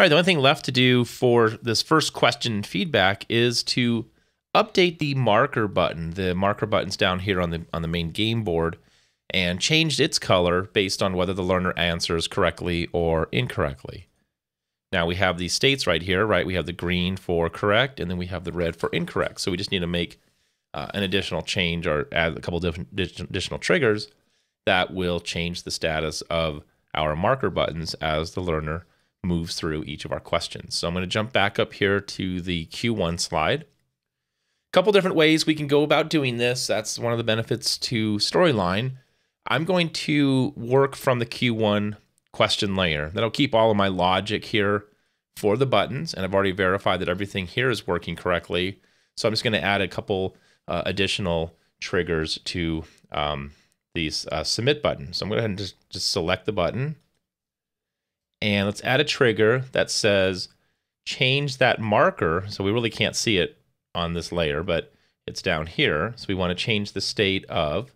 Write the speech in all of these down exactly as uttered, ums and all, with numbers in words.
right, the only thing left to do for this first question feedback is to update the marker button. The marker button's down here on the on the main game board, and changed its color based on whether the learner answers correctly or incorrectly. Now we have these states right here, right? We have the green for correct, and then we have the red for incorrect. So we just need to make uh, an additional change or add a couple different additional triggers that will change the status of our marker buttons as the learner moves through each of our questions. So I'm going to jump back up here to the Q one slide. A couple different ways we can go about doing this. That's one of the benefits to Storyline. I'm going to work from the Q one question layer. That'll keep all of my logic here for the buttons, and I've already verified that everything here is working correctly. So I'm just going to add a couple uh, additional triggers to um, these uh, submit buttons. So I'm going to go ahead and just, just select the button, and let's add a trigger that says change that marker. So we really can't see it on this layer, but it's down here. So we want to change the state of,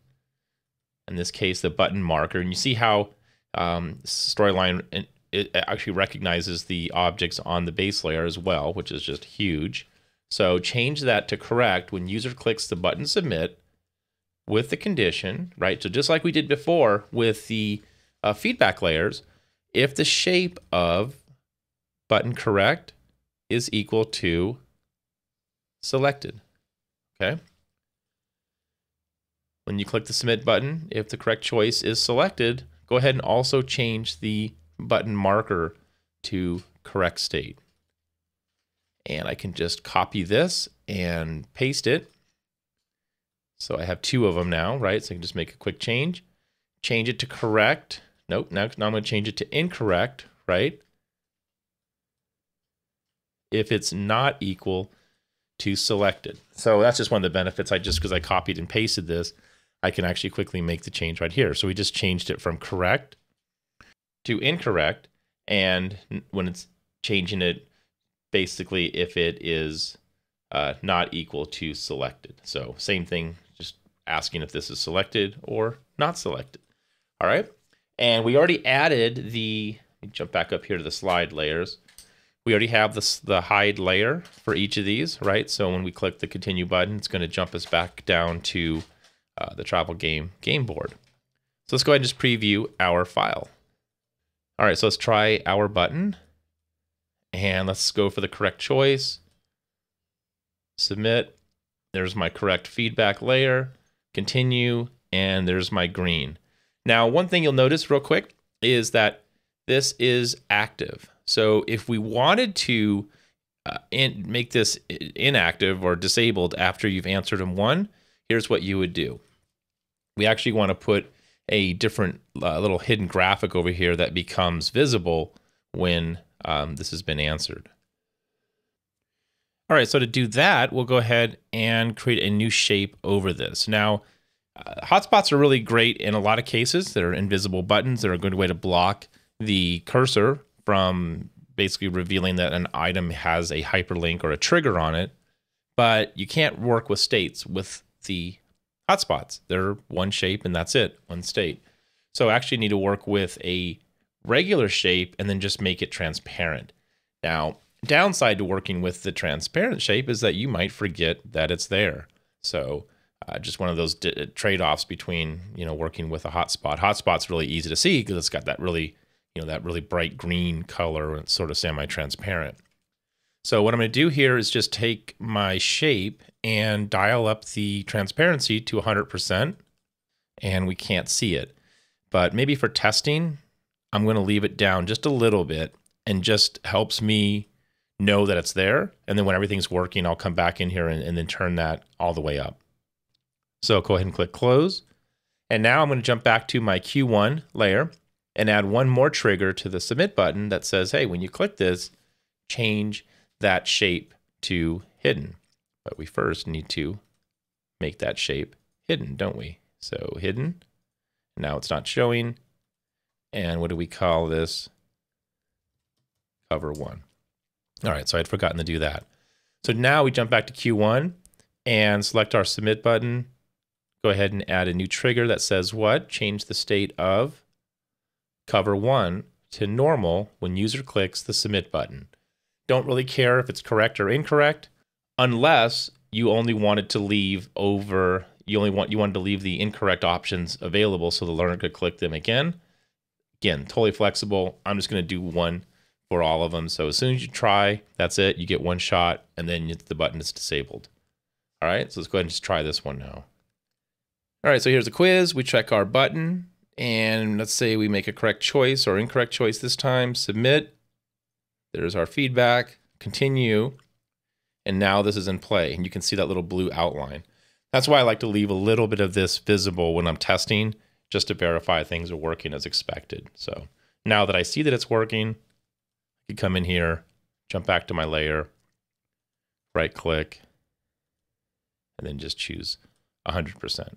in this case, the button marker. And you see how um, Storyline it actually recognizes the objects on the base layer as well, which is just huge. So change that to correct when user clicks the button submit with the condition, right? So just like we did before with the uh, feedback layers, if the shape of button correct is equal to selected, okay? When you click the submit button, if the correct choice is selected, go ahead and also change the button marker to correct state. And I can just copy this and paste it. So I have two of them now, right? So I can just make a quick change. Change it to correct. Nope, now, now I'm going to change it to incorrect, right? If it's not equal to selected. So that's just one of the benefits. I just, because I copied and pasted this, I can actually quickly make the change right here. So we just changed it from correct to incorrect, and when it's changing it, basically if it is uh, not equal to selected. So same thing, just asking if this is selected or not selected. All right, and we already added the, let me jump back up here to the slide layers. We already have this, the hide layer for each of these, right? So when we click the continue button, it's going to jump us back down to uh, the travel game game board. So let's go ahead and just preview our file. All right, so let's try our button, and let's go for the correct choice. Submit. There's my correct feedback layer. Continue, and there's my green. Now, one thing you'll notice real quick is that this is active. So if we wanted to uh, in, make this inactive or disabled after you've answered them one, here's what you would do. We actually want to put a different uh, little hidden graphic over here that becomes visible when um, this has been answered. All right, so to do that, we'll go ahead and create a new shape over this. Now, uh, hotspots are really great in a lot of cases. They're invisible buttons. They're a good way to block the cursor from basically revealing that an item has a hyperlink or a trigger on it, but you can't work with states with the hotspots. They're one shape and that's it, one state. So actually need to work with a regular shape and then just make it transparent. Now, downside to working with the transparent shape is that you might forget that it's there. So uh, just one of those trade-offs between, you know, working with a hotspot. Hotspot's really easy to see because it's got that really you know, that really bright green color, and sort of semi-transparent. So what I'm going to do here is just take my shape and dial up the transparency to one hundred percent, and we can't see it. But maybe for testing, I'm going to leave it down just a little bit, and just helps me know that it's there. And then when everything's working, I'll come back in here and, and then turn that all the way up. So go ahead and click close. And now I'm going to jump back to my Q one layer and add one more trigger to the submit button that says, hey, when you click this, change that shape to hidden. But we first need to make that shape hidden, don't we? So hidden, now it's not showing. And what do we call this? Cover one. All right, so I'd forgotten to do that. So now we jump back to Q one and select our submit button. Go ahead and add a new trigger that says what? Change the state of cover one to normal when user clicks the submit button. Don't really care if it's correct or incorrect, unless you only wanted to leave over, you only want, you wanted to leave the incorrect options available so the learner could click them again. Again, totally flexible. I'm just gonna do one for all of them. So as soon as you try, that's it, you get one shot and then the button is disabled. All right, so let's go ahead and just try this one now. All right, so here's a quiz. We check our button and let's say we make a correct choice or incorrect choice this time, submit. There's our feedback, continue, and now this is in play. And you can see that little blue outline. That's why I like to leave a little bit of this visible when I'm testing, just to verify things are working as expected. So now that I see that it's working, I can come in here, jump back to my layer, right click, and then just choose one hundred percent.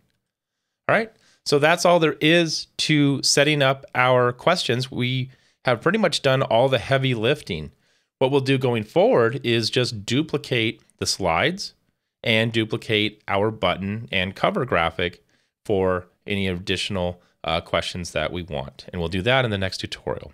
All right, so that's all there is to setting up our questions. We have pretty much done all the heavy lifting. What we'll do going forward is just duplicate the slides and duplicate our button and cover graphic for any additional uh, questions that we want. And we'll do that in the next tutorial.